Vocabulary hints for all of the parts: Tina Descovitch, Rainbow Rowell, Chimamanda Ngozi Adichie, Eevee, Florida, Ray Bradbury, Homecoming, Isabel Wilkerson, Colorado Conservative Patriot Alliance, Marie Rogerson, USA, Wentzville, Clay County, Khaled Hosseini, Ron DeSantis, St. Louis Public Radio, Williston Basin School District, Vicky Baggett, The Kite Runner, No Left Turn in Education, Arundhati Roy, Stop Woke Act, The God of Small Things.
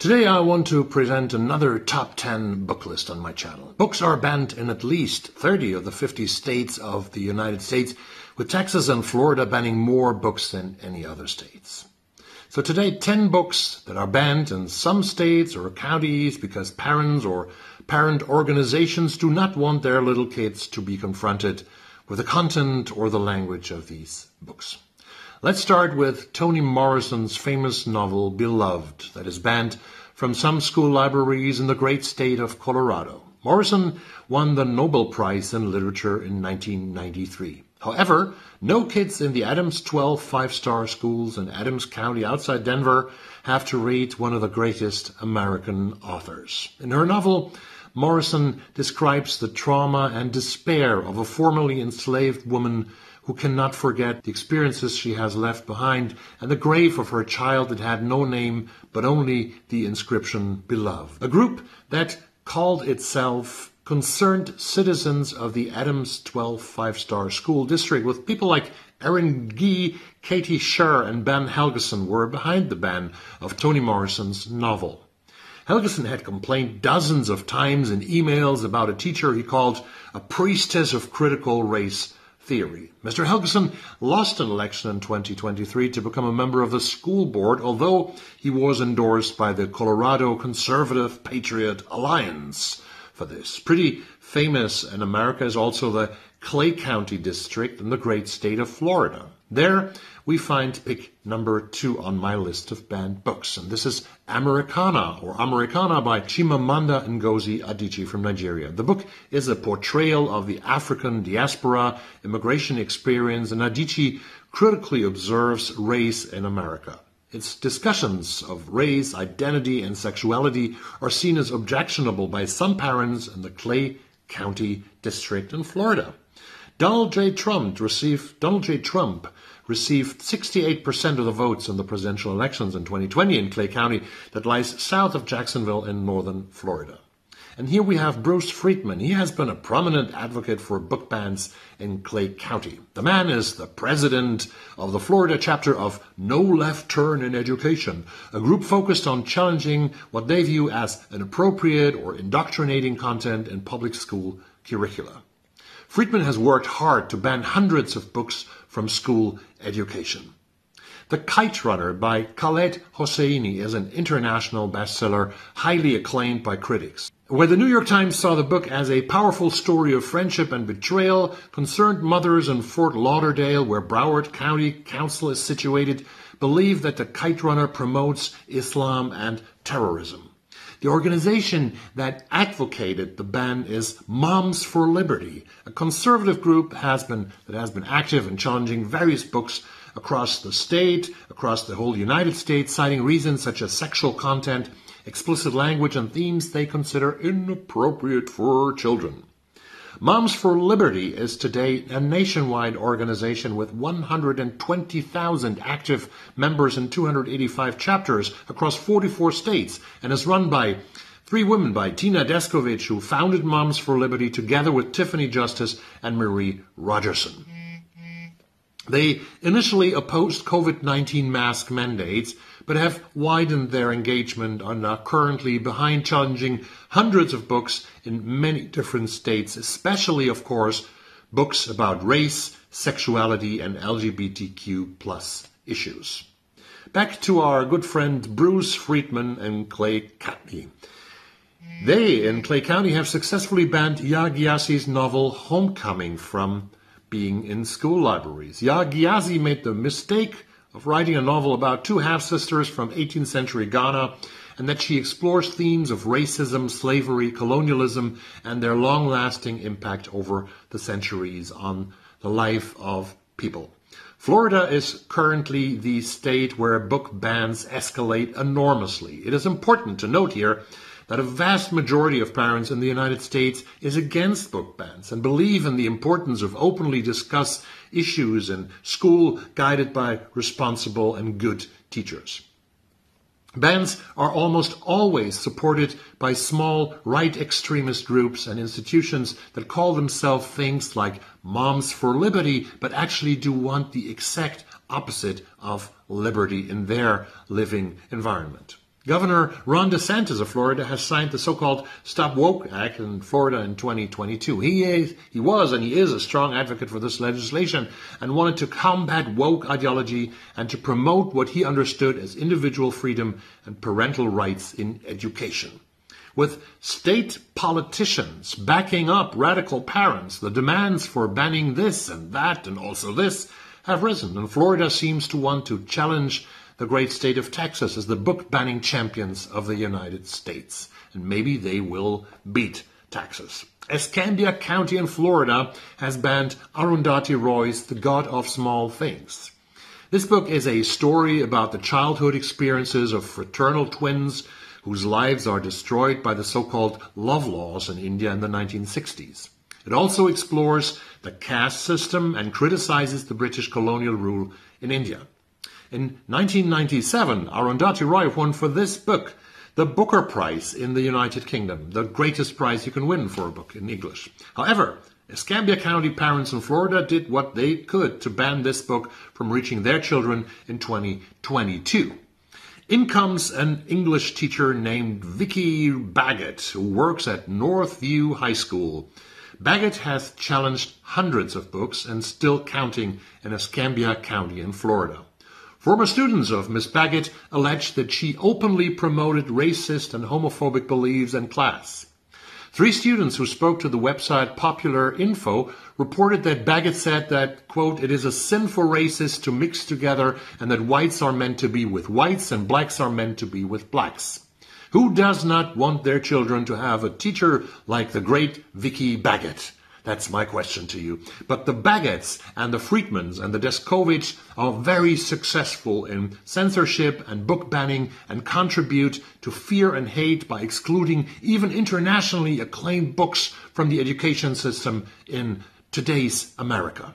Today I want to present another top 10 book list on my channel. Books are banned in at least 30 of the 50 states of the United States, with Texas and Florida banning more books than any other states. So today, 10 books that are banned in some states or counties because parents or parent organizations do not want their little kids to be confronted with the content or the language of these books. Let's start with Toni Morrison's famous novel, Beloved, that is banned from some school libraries in the great state of Colorado. Morrison won the Nobel Prize in Literature in 1993. However, no kids in the Adams 12 5-star schools in Adams County outside Denver have to read one of the greatest American authors. In her novel, Morrison describes the trauma and despair of a formerly enslaved woman who cannot forget the experiences she has left behind and the grave of her child that had no name but only the inscription Beloved. A group that called itself Concerned Citizens of the Adams 12 Five-Star School District, with people like Erin Gee, Katie Scherr and Ben Helgeson, were behind the ban of Toni Morrison's novel. Helgeson had complained dozens of times in emails about a teacher he called a priestess of critical race theory. Mr. Helgeson lost an election in 2023 to become a member of the school board, although he was endorsed by the Colorado Conservative Patriot Alliance for this. Pretty famous in America is also the Clay County district in the great state of Florida. There we find pick number 2 on my list of banned books, and this is Americanah by Chimamanda Ngozi Adichie from Nigeria. The book is a portrayal of the African diaspora immigration experience, and Adichie critically observes race in America. Its discussions of race, identity, and sexuality are seen as objectionable by some parents in the Clay County district in Florida. Donald J. Trump received 68% of the votes in the presidential elections in 2020 in Clay County, that lies south of Jacksonville in northern Florida. And here we have Bruce Friedman. He has been a prominent advocate for book bans in Clay County. The man is the president of the Florida chapter of No Left Turn in Education, a group focused on challenging what they view as inappropriate or indoctrinating content in public school curricula. Friedman has worked hard to ban hundreds of books from school education. The Kite Runner by Khaled Hosseini is an international bestseller, highly acclaimed by critics. Where the New York Times saw the book as a powerful story of friendship and betrayal, concerned mothers in Fort Lauderdale, where Broward County Council is situated, believe that The Kite Runner promotes Islam and terrorism. The organization that advocated the ban is Moms for Liberty, a conservative group that has been active in challenging various books across the whole United States, citing reasons such as sexual content, explicit language, and themes they consider inappropriate for children. Moms for Liberty is today a nationwide organization with 120,000 active members in 285 chapters across 44 states, and is run by three women, by Tina Descovitch, who founded Moms for Liberty together with Tiffany Justice and Marie Rogerson. They initially opposed COVID-19 mask mandates, but have widened their engagement and are currently behind challenging hundreds of books in many different states, especially, of course, books about race, sexuality, and LGBTQ+ issues. Back to our good friend Bruce Friedman in Clay County. They, in Clay County, have successfully banned Yaa Gyasi's novel Homecoming from being in school libraries. Yaa Gyasi made the mistake of writing a novel about two half-sisters from 18th century Ghana, and that she explores themes of racism, slavery, colonialism, and their long-lasting impact over the centuries on the life of people. Florida is currently the state where book bans escalate enormously. It is important to note here that a vast majority of parents in the United States is against book bans and believe in the importance of openly discussing issues in school, guided by responsible and good teachers. Bans are almost always supported by small right extremist groups and institutions that call themselves things like Moms for Liberty, but actually do want the exact opposite of liberty in their living environment. Governor Ron DeSantis of Florida has signed the so-called Stop Woke Act in Florida in 2022. He was and he is a strong advocate for this legislation and wanted to combat woke ideology and to promote what he understood as individual freedom and parental rights in education. With state politicians backing up radical parents, the demands for banning this and that and also this have risen, and Florida seems to want to challenge the great state of Texas is the book-banning champions of the United States. And maybe they will beat Texas. Escambia County in Florida has banned Arundhati Roy's The God of Small Things. This book is a story about the childhood experiences of fraternal twins whose lives are destroyed by the so-called love laws in India in the 1960s. It also explores the caste system and criticizes the British colonial rule in India. In 1997, Arundhati Roy won for this book the Booker Prize in the United Kingdom, the greatest prize you can win for a book in English. However, Escambia County parents in Florida did what they could to ban this book from reaching their children in 2022. In comes an English teacher named Vicky Baggett, who works at Northview High School. Baggett has challenged hundreds of books and still counting in Escambia County in Florida. Former students of Miss Baggett alleged that she openly promoted racist and homophobic beliefs in class. 3 students who spoke to the website Popular Info reported that Baggett said that, quote, it is a sin for racists to mix together and that whites are meant to be with whites and blacks are meant to be with blacks. Who does not want their children to have a teacher like the great Vicky Baggett? That's my question to you. But the Baggetts and the Friedmans and the Descovitch are very successful in censorship and book banning and contribute to fear and hate by excluding even internationally acclaimed books from the education system in today's America.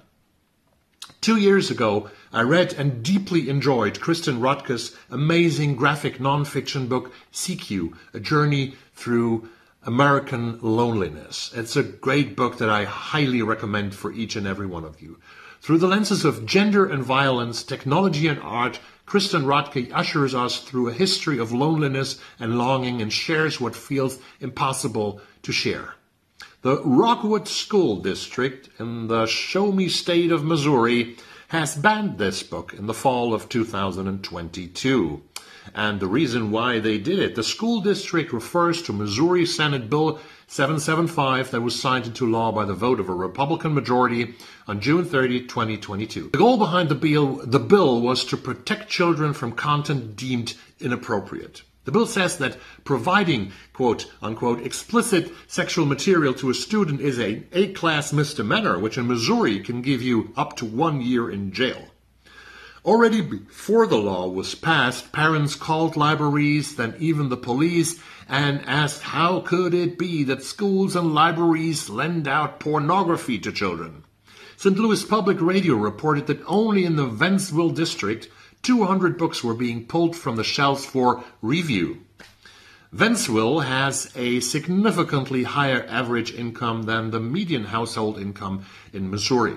2 years ago, I read and deeply enjoyed Kristen Rotge's amazing graphic nonfiction book, CQ, A Journey Through American Loneliness. It's a great book that I highly recommend for each and every one of you. Through the lenses of gender and violence, technology and art, Kristen Rotge ushers us through a history of loneliness and longing and shares what feels impossible to share. The Rockwood School District in the Show Me State of Missouri has banned this book in the fall of 2022. And the reason why they did it, the school district refers to Missouri Senate Bill 775 that was signed into law by the vote of a Republican majority on June 30, 2022. The goal behind the bill was to protect children from content deemed inappropriate. The bill says that providing, quote, unquote, explicit sexual material to a student is an A-class misdemeanor, which in Missouri can give you up to 1 year in jail. Already before the law was passed, parents called libraries, then even the police, and asked how could it be that schools and libraries lend out pornography to children. St. Louis Public Radio reported that only in the Wentzville district, 200 books were being pulled from the shelves for review. Wentzville has a significantly higher average income than the median household income in Missouri.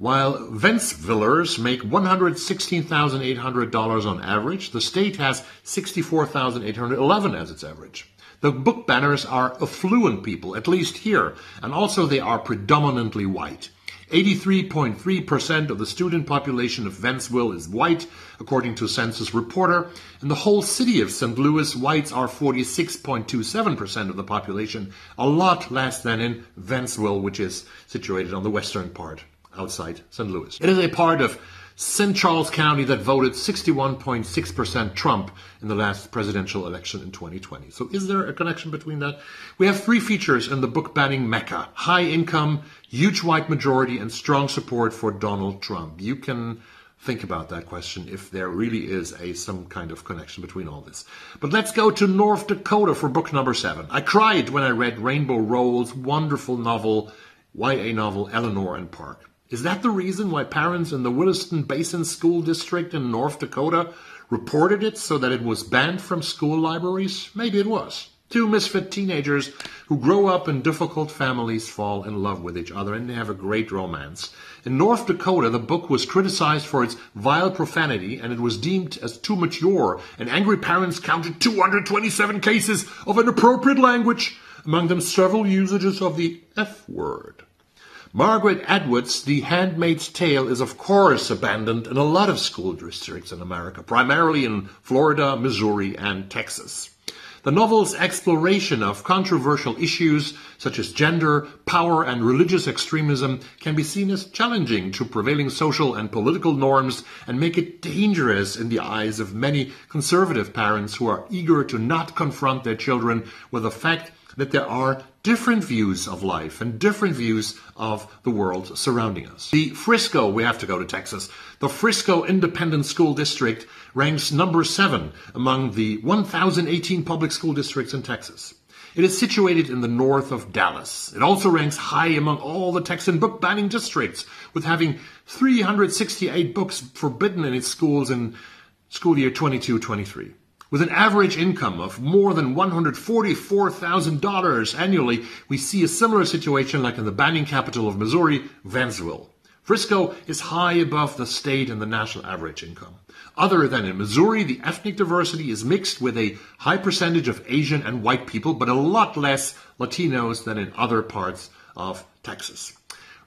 While Wentzvillers make $116,800 on average, the state has $64,811 as its average. The book banners are affluent people, at least here, and also they are predominantly white. 83.3% of the student population of Wentzville is white, according to Census Reporter. In the whole city of St. Louis, whites are 46.27% of the population, a lot less than in Wentzville, which is situated on the western part, outside St. Louis. It is a part of St. Charles County that voted 61.6% Trump in the last presidential election in 2020. So is there a connection between that? We have 3 features in the book banning Mecca: high income, huge white majority, and strong support for Donald Trump. You can think about that question if there really is some kind of connection between all this. But let's go to North Dakota for book number 7. I cried when I read Rainbow Rowell's wonderful novel, YA novel, Eleanor and Park. Is that the reason why parents in the Williston Basin School District in North Dakota reported it so that it was banned from school libraries? Maybe it was. Two misfit teenagers who grow up in difficult families fall in love with each other, and they have a great romance. In North Dakota, the book was criticized for its vile profanity, and it was deemed as too mature, and angry parents counted 227 cases of inappropriate language, among them several usages of the F word. Margaret Atwood's The Handmaid's Tale is, of course, abandoned in a lot of school districts in America, primarily in Florida, Missouri, and Texas. The novel's exploration of controversial issues such as gender, power, and religious extremism can be seen as challenging to prevailing social and political norms and make it dangerous in the eyes of many conservative parents who are eager to not confront their children with the fact that there are different views of life and different views of the world surrounding us. We have to go to Texas. The Frisco Independent School District ranks number 7 among the 1,018 public school districts in Texas. It is situated in the north of Dallas. It also ranks high among all the Texan book banning districts, with having 368 books forbidden in its schools in school year 22-23. With an average income of more than $144,000 annually, we see a similar situation like in the banning capital of Missouri, Wentzville. Frisco is high above the state and the national average income. Other than in Missouri, the ethnic diversity is mixed with a high percentage of Asian and white people, but a lot less Latinos than in other parts of Texas.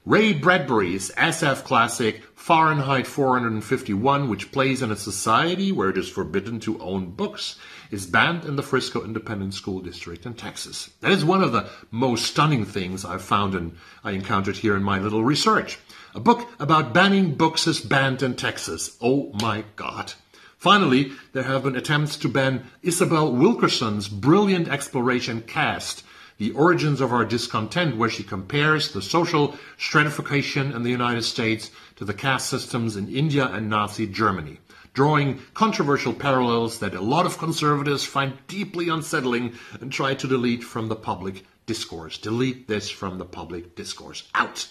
Ray Bradbury's SF classic Fahrenheit 451, which plays in a society where it is forbidden to own books, is banned in the Frisco Independent School District in Texas. That is one of the most stunning things I've found and I encountered here in my little research. A book about banning books is banned in Texas. Oh my God. Finally, there have been attempts to ban Isabel Wilkerson's brilliant exploration Caste, The Origins of Our Discontent, where she compares the social stratification in the United States to the caste systems in India and Nazi Germany, drawing controversial parallels that a lot of conservatives find deeply unsettling and try to delete from the public discourse. Delete this from the public discourse. Out.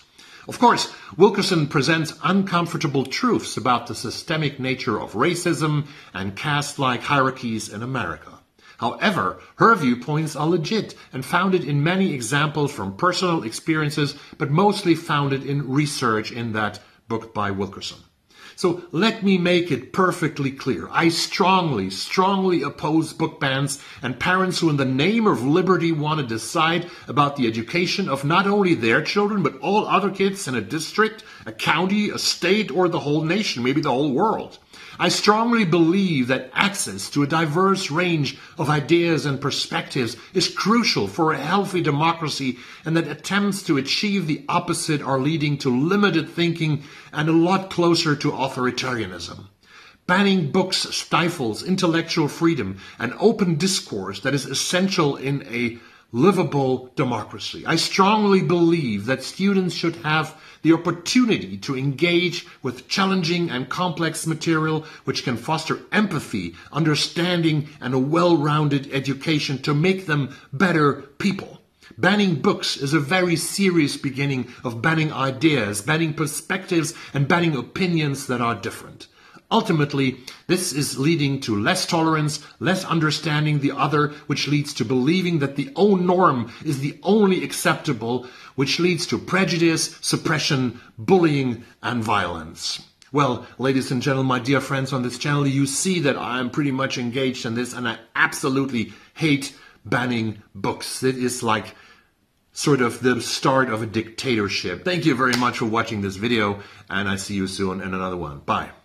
Of course, Wilkerson presents uncomfortable truths about the systemic nature of racism and caste-like hierarchies in America. However, her viewpoints are legit and founded in many examples from personal experiences, but mostly founded in research in that book by Wilkerson. So let me make it perfectly clear. I strongly, strongly oppose book bans and parents who in the name of liberty want to decide about the education of not only their children, but all other kids in a district, a county, a state, or the whole nation, maybe the whole world. I strongly believe that access to a diverse range of ideas and perspectives is crucial for a healthy democracy, and that attempts to achieve the opposite are leading to limited thinking and a lot closer to authoritarianism. Banning books stifles intellectual freedom and open discourse that is essential in a livable democracy. I strongly believe that students should have the opportunity to engage with challenging and complex material which can foster empathy, understanding, and a well-rounded education to make them better people. Banning books is a very serious beginning of banning ideas, banning perspectives, and banning opinions that are different. Ultimately, this is leading to less tolerance, less understanding the other, which leads to believing that the own norm is the only acceptable, which leads to prejudice, suppression, bullying, and violence. Well, ladies and gentlemen, my dear friends on this channel, you see that I am pretty much engaged in this, and I absolutely hate banning books. It is like sort of the start of a dictatorship. Thank you very much for watching this video, and I see you soon in another one. Bye.